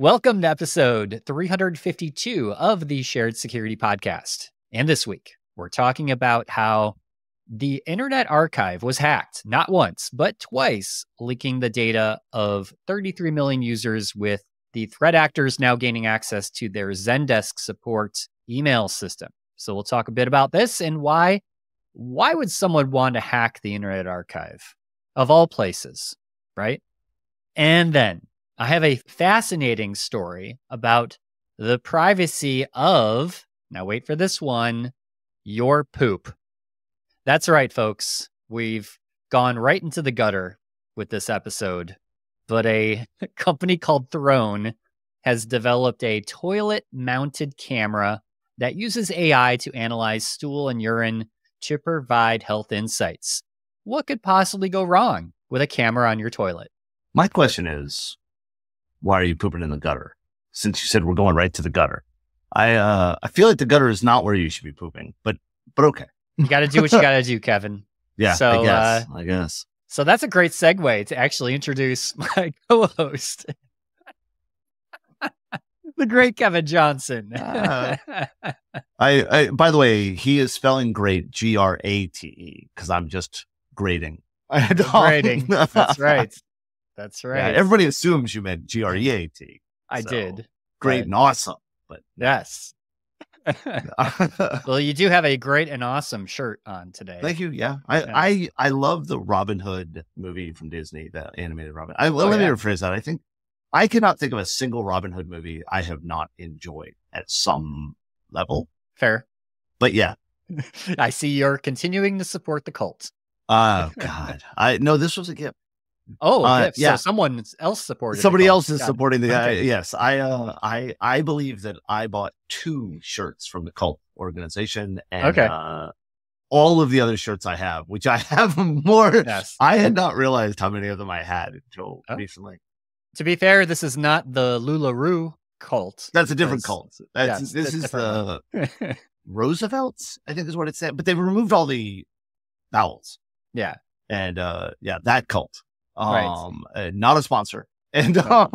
Welcome to episode 352 of the Shared Security Podcast. And this week, we're talking about how the Internet Archive was hacked not once, but twice, leaking the data of 33 million users, with the threat actors now gaining access to their Zendesk support email system. So we'll talk a bit about this and why would someone want to hack the Internet Archive of all places, right? And then I have a fascinating story about the privacy of, now wait for this one, your poop. That's right, folks. We've gone right into the gutter with this episode, but a company called Throne has developed a toilet-mounted camera that uses AI to analyze stool and urine to provide health insights. What could possibly go wrong with a camera on your toilet? My question is, why are you pooping in the gutter? Since you said we're going right to the gutter, I feel like the gutter is not where you should be pooping, but okay. You got to do what you got to do, Kevin. Yeah, so, I guess. So that's a great segue to actually introduce my co-host, the great Kevin Johnson. I by the way, he is spelling great, Grate, because I'm just grading. Grading. That's right. That's right. Yeah, everybody assumes you meant Great. I did. Great and awesome. But yes. Well, you do have a great and awesome shirt on today. Thank you. Yeah. I love the Robin Hood movie from Disney, the animated Robin. Let me rephrase that. I think I cannot think of a single Robin Hood movie I have not enjoyed at some level. Fair. But yeah. I see you're continuing to support the cult. Oh God. No, this was a gift. Oh, yeah. So someone else supported. Somebody else is supporting the guy. Yes. I believe that I bought 2 shirts from the cult organization, and all of the other shirts I have, which I have more. Yes. I had not realized how many of them I had until recently. To be fair, this is not the Lularoo cult. That's a different cult. This is the Roosevelts, I think is what it said, but they removed all the vowels. Yeah. And yeah, that cult. Not a sponsor, and no,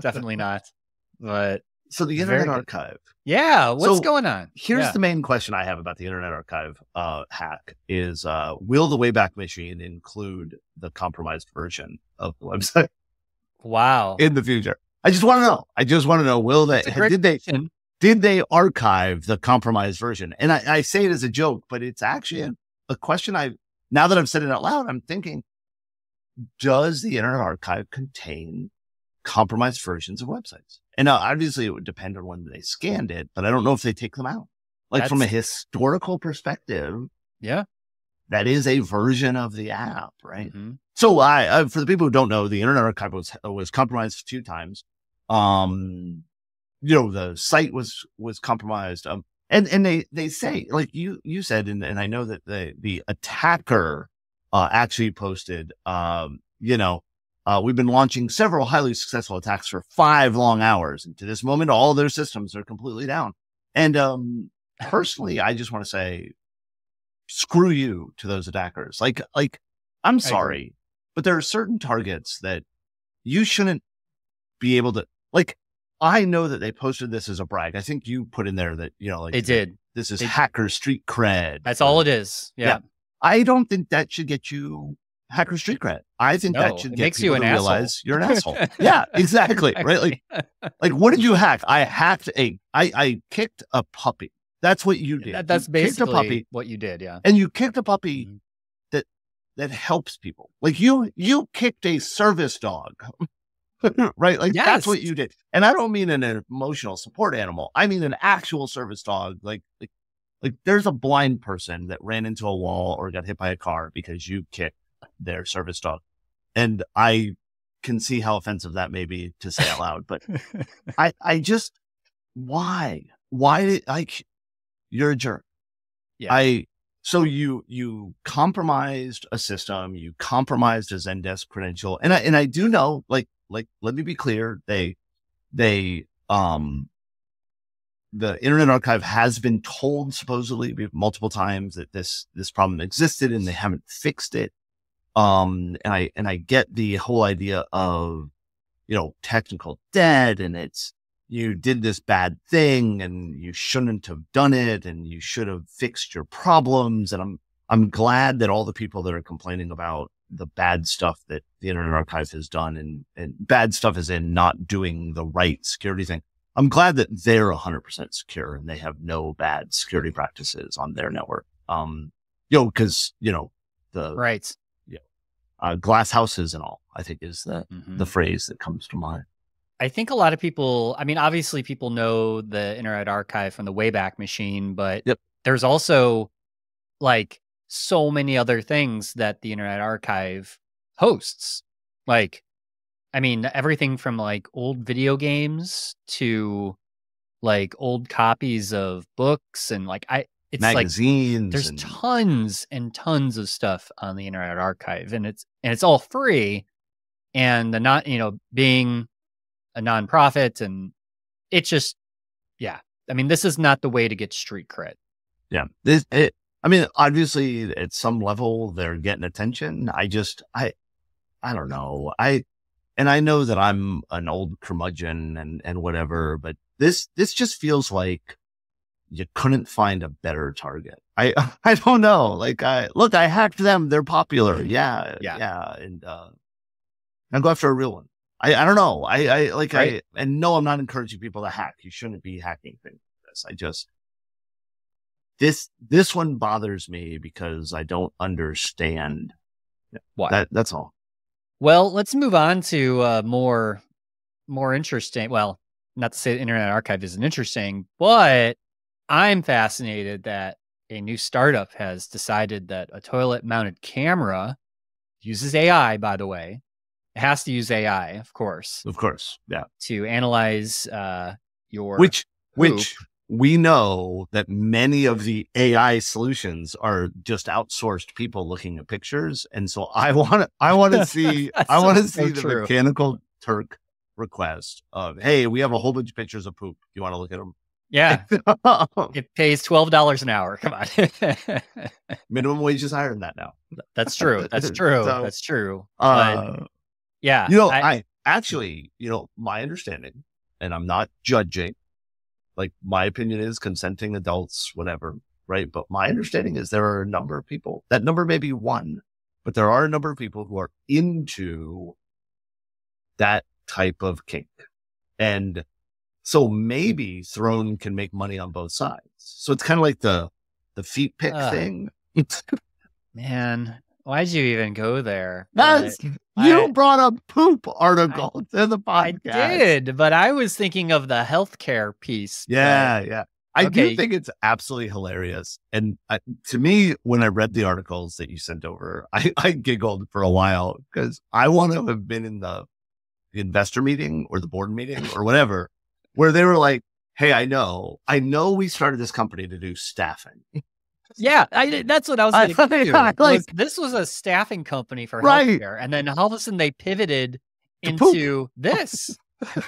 definitely not. But so the Internet Archive, what's going on? Here's the main question I have about the Internet Archive hack is, will the Wayback Machine include the compromised version of the website? Wow! In the future, I just want to know. Will they? Did they archive the compromised version? And I say it as a joke, but it's actually a question. Now that I've said it out loud, I'm thinking, does the Internet Archive contain compromised versions of websites? And obviously it would depend on when they scanned it, but I don't know if they take them out. Like, from a historical perspective, yeah, that is a version of the app, right? Mm-hmm. So for the people who don't know, the Internet Archive was compromised 2 times. You know, the site was compromised. And they say, like you said, and I know that the attacker actually posted, we've been launching several highly successful attacks for 5 long hours. And to this moment, all their systems are completely down. And personally, I just want to say, screw you to those attackers. Like, I'm sorry, but there are certain targets that you shouldn't be able to, like, I know that they posted this as a brag. I think you put in there that, like, they did. This is hacker street cred. That's all it is. Yeah. I don't think that should get you hacker street cred. I think that should get people to realize you're an asshole. Yeah, exactly. Right? Like, what did you hack? I hacked I kicked a puppy. That's what you did. That's basically what you did. Yeah. And you kicked a puppy that helps people. Like, you kicked a service dog, right? Like, that's what you did. And I don't mean an emotional support animal. I mean an actual service dog. Like, there's a blind person that ran into a wall or got hit by a car because you kicked their service dog. And I can see how offensive that may be to say out loud, but why you're a jerk. Yeah. So you compromised a system, you compromised a Zendesk credential. And I do know, like, let me be clear. The Internet Archive has been told supposedly multiple times that this problem existed and they haven't fixed it. And I get the whole idea of, you know, technical debt, and it's, you did this bad thing and you shouldn't have done it and you should have fixed your problems. And I'm glad that all the people that are complaining about the bad stuff that the Internet Archive has done, and bad stuff is in not doing the right security thing. I'm glad that they're 100% secure and they have no bad security practices on their network. Glass houses and all, I think, is the phrase that comes to mind. I think a lot of people, I mean, obviously people know the Internet Archive from the Wayback Machine, but there's also like so many other things that the Internet Archive hosts. Like, I mean, everything from like old video games to like old copies of books and like magazines. Like, there's tons and tons of stuff on the Internet Archive, and it's all free, and the not, you know, being a nonprofit, and it's just, yeah. I mean, this is not the way to get street cred. Yeah. I mean, obviously at some level they're getting attention. I don't know. I know that I'm an old curmudgeon and whatever, but this just feels like you couldn't find a better target. I don't know. Like, I hacked them. They're popular. Yeah. And, I'll go after a real one. I don't know. I'm not encouraging people to hack. You shouldn't be hacking things like this. This one bothers me because I don't understand why. That's all. Well, let's move on to more interesting. Well, not to say the Internet Archive isn't interesting, but I'm fascinated that a new startup has decided that a toilet mounted camera uses AI, by the way. It has to use AI, of course. Of course, yeah. To analyze your poop. Which we know that many of the AI solutions are just outsourced people looking at pictures, and so I want to see the Mechanical Turk request of, hey, we have a whole bunch of pictures of poop. You want to look at them? Yeah. It pays $12 an hour. Come on. Minimum wage is higher than that now. That's true. That's true. So, that's true. But, yeah. You know, I actually, you know, my understanding, and I'm not judging, like my opinion is consenting adults, whatever, right? But my understanding is there are a number of people, that number may be one, but there are a number of people who are into that type of kink. And so maybe Throne can make money on both sides. So it's kind of like the feet pick thing. Man, why'd you even go there? You brought up poop article to the podcast. I did, but I was thinking of the healthcare piece. Yeah, yeah. I do think it's absolutely hilarious. And to me, when I read the articles that you sent over, I giggled for a while because I want to have been in the investor meeting or the board meeting or whatever, where they were like, hey, I know we started this company to do staffing. Yeah, that's what I was going to do. Yeah, this was a staffing company for healthcare, and then all of a sudden they pivoted into this.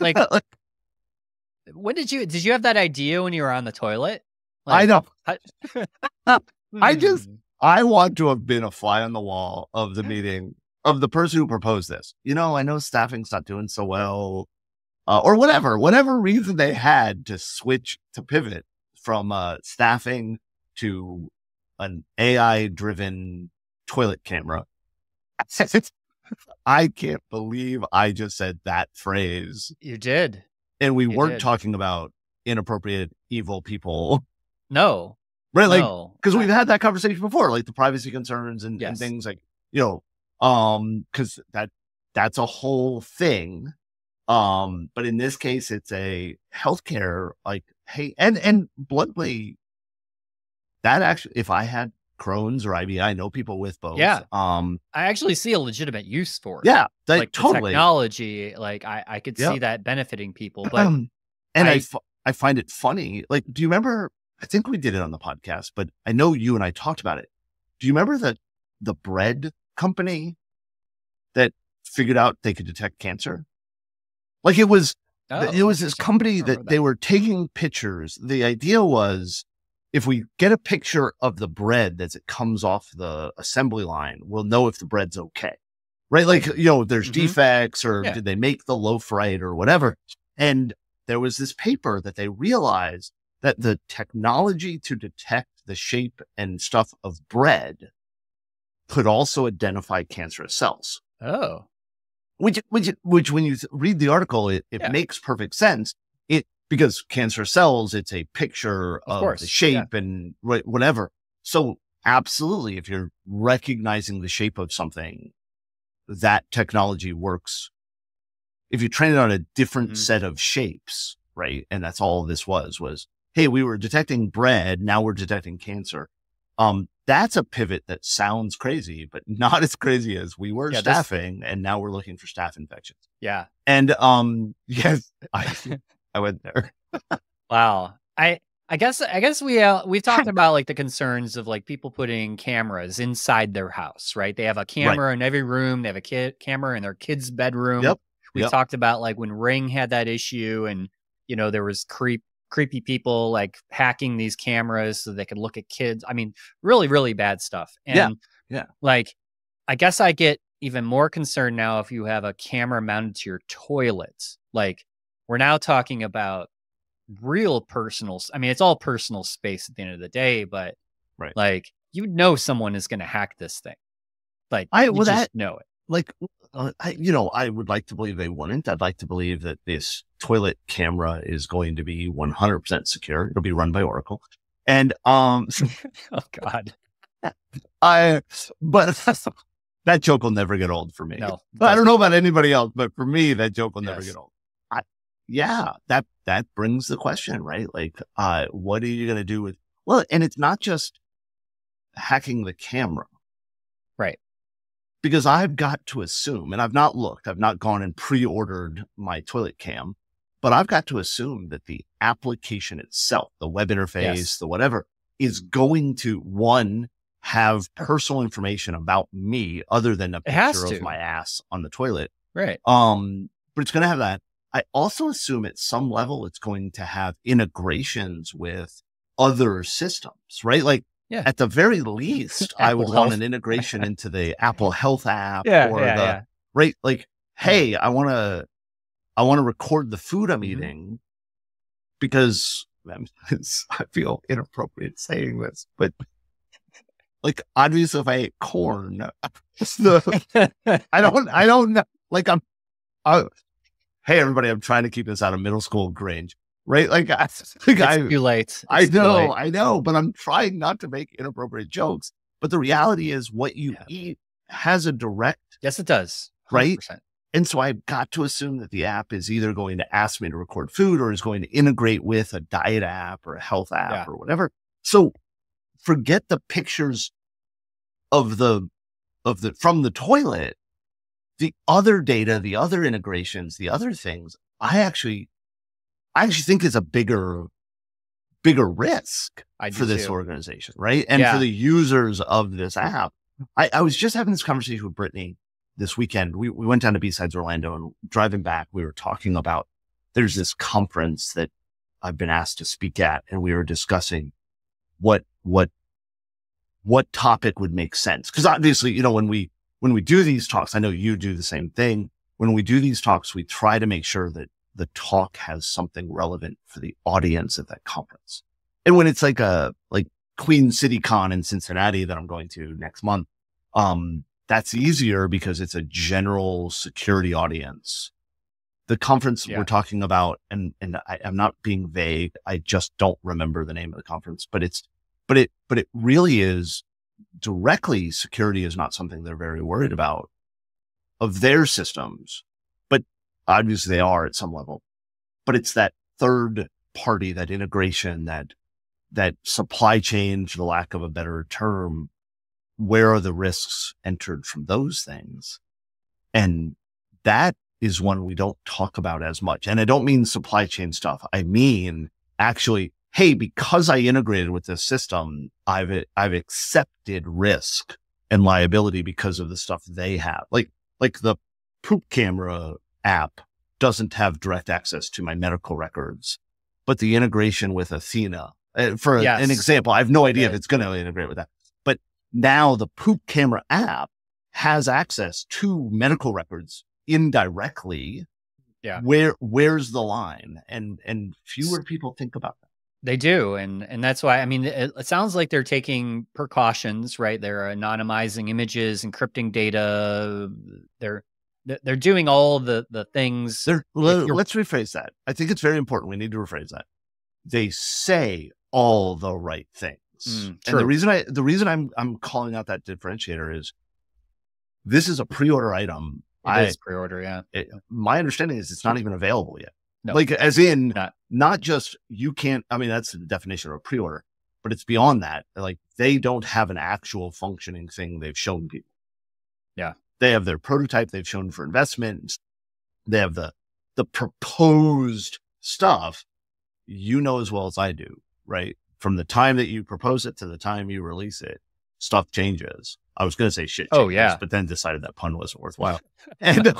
like, when did you have that idea when you were on the toilet? Like, I know. I want to have been a fly on the wall of the meeting of the person who proposed this. You know, I know staffing's not doing so well, or whatever reason they had to switch to pivot from staffing to an AI-driven toilet camera. I can't believe I just said that phrase. You did. And we weren't talking about inappropriate, evil people. No. Right? Like, because we've had that conversation before, like the privacy concerns and things like, you know, because that's a whole thing. But in this case, it's a healthcare, like, hey, and bluntly, that actually, if I had Crohn's or IBD, I know people with both. Yeah. I actually see a legitimate use for it. Yeah. Like totally. The technology, like I could see that benefiting people. But and I find it funny. Like, do you remember, I think we did it on the podcast, but I know you and I talked about it. Do you remember the bread company that figured out they could detect cancer? Like it was this company that they were taking pictures. The idea was, if we get a picture of the bread as it comes off the assembly line, we'll know if the bread's okay. right? Like, you know, there's defects or did they make the loaf right or whatever? And there was this paper that they realized that the technology to detect the shape and stuff of bread could also identify cancerous cells. Oh. Which when you read the article, it makes perfect sense. Because cancer cells, it's a picture of the shape and whatever. So absolutely, if you're recognizing the shape of something, that technology works. If you train it on a different set of shapes, right? And that's all this was, hey, we were detecting bread. Now we're detecting cancer. That's a pivot that sounds crazy, but not as crazy as we were staffing. And now we're looking for staph infections. Yeah. And yes, I went there. Wow. I guess we've talked about like the concerns of like people putting cameras inside their house, right? They have a camera in every room. They have a camera in their kid's bedroom. Yep. We talked about like when Ring had that issue and, you know, there was creepy people like hacking these cameras so they could look at kids. I mean, really, really bad stuff. And like, I guess I get even more concerned now if you have a camera mounted to your toilet. Like, we're now talking about real personal. I mean, it's all personal space at the end of the day, but like, you know, someone is going to hack this thing. Like, you just know it. Like, you know, I would like to believe they wouldn't. I'd like to believe that this toilet camera is going to be 100% secure. It'll be run by Oracle. And, oh God, but that joke will never get old for me. No, I don't know about anybody else, but for me, that joke will never get old. Yeah, that brings the question, right? Like, what are you going to do with, well, and it's not just hacking the camera. Right. Because I've got to assume, and I've not looked, I've not gone and pre-ordered my toilet cam, but I've got to assume that the application itself, the web interface, the whatever, is going to, one, have personal information about me other than a picture of my ass on the toilet. Right. But it's going to have that. I also assume at some level it's going to have integrations with other systems, right? Like at the very least, I would want an integration into the Apple Health app or the right. Like, hey, I want to record the food I'm eating because I feel inappropriate saying this, but like obviously if I ate corn, I don't know. Like hey, everybody, I'm trying to keep this out of middle school Grinch, right? Like, it's too late. I know, but I'm trying not to make inappropriate jokes. But the reality is what you eat has a direct. Yes, it does. 100%. Right. And so I've got to assume that the app is either going to ask me to record food or is going to integrate with a diet app or a health app or whatever. So forget the pictures of the from the toilet. The other data, the other integrations, the other things, I actually think is a bigger risk for this organization, right? And for the users of this app. I was just having this conversation with Brittany this weekend. We went down to B-Sides Orlando and driving back, we were talking about, there's this conference that I've been asked to speak at, and we were discussing what topic would make sense. Because obviously, you know, when we do these talks, I know you do the same thing. When we do these talks, we try to make sure that the talk has something relevant for the audience at that conference. And when it's like Queen City Con in Cincinnati that I'm going to next month, that's easier because it's a general security audience. The conference we're talking about, and I'm not being vague. I just don't remember the name of the conference, but it really is. Directly, security is not something they're very worried about of their systems, but obviously they are at some level, but it's that third party, that integration, that supply chain, for the lack of a better term, where are the risks entered from those things? And that is one we don't talk about as much. And I don't mean supply chain stuff. I mean, actually, hey, because I integrated with this system, I've accepted risk and liability because of the stuff they have. Like the poop camera app doesn't have direct access to my medical records, but the integration with Athena, for an example, I have no idea if it's going to integrate with that. But now the poop camera app has access to medical records indirectly, yeah, where's the line? And fewer people think about that. They do. And that's why, I mean, it sounds like they're taking precautions, right? They're anonymizing images, encrypting data. They're doing all the things. Let's rephrase that. I think it's very important. We need to rephrase that. They say all the right things. And the reason I'm calling out that differentiator is this is a pre-order item. It is pre-order, yeah. My understanding is it's not even available yet. No, like as in not just you can't, I mean, that's the definition of a pre-order, but it's beyond that. Like they don't have an actual functioning thing they've shown people. Yeah. They have their prototype they've shown for investment. They have the proposed stuff, you know, as well as I do, right? From the time that you propose it to the time you release it, stuff changes. I was going to say shit changes, but then decided that pun wasn't worthwhile. And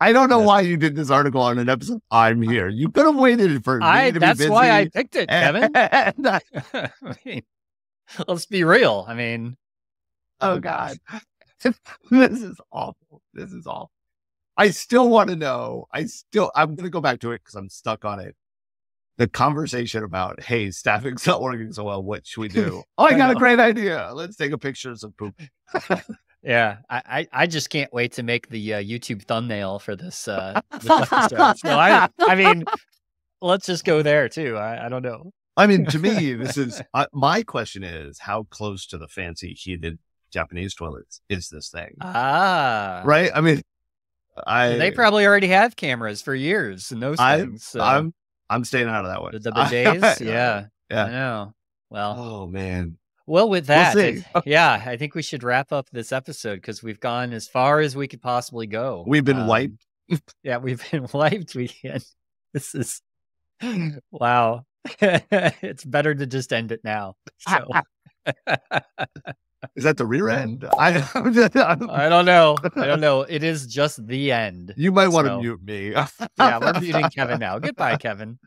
I don't know why you did this article on an episode. I'm here. You could have waited for me to be busy. That's why I picked it, Kevin. I mean, let's be real. I mean, oh God, this is awful. This is awful. I still want to know. I'm going to go back to it because I'm stuck on it. The conversation about, hey, staffing's not working so well. What should we do? Oh, I got a great idea. Let's take a picture of some poop. Yeah, I just can't wait to make the YouTube thumbnail for this. This episode. So I mean, let's just go there too. I don't know. I mean, to me, this is my question is how close to the fancy heated Japanese toilets is this thing? Ah, right. I mean, they probably already have cameras for years and those things. So. I'm staying out of that one. The bidets, yeah. I know. Well, oh man. Well, with that, I think we should wrap up this episode because we've gone as far as we could possibly go. We've been wiped. Yeah, we've been wiped. This is, wow. It's better to just end it now. So. Is that the rear end? I don't know. I don't know. It is just the end. You might want to mute me. Yeah, we're muting Kevin now. Goodbye, Kevin.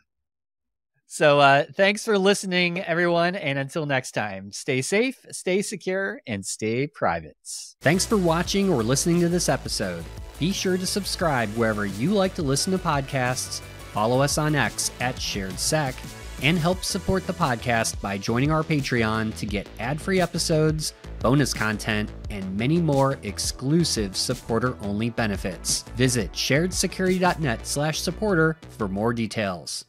So thanks for listening, everyone. And until next time, stay safe, stay secure, and stay private. Thanks for watching or listening to this episode. Be sure to subscribe wherever you like to listen to podcasts, follow us on X @SharedSec, and help support the podcast by joining our Patreon to get ad-free episodes, bonus content, and many more exclusive supporter-only benefits. Visit sharedsecurity.net/supporter for more details.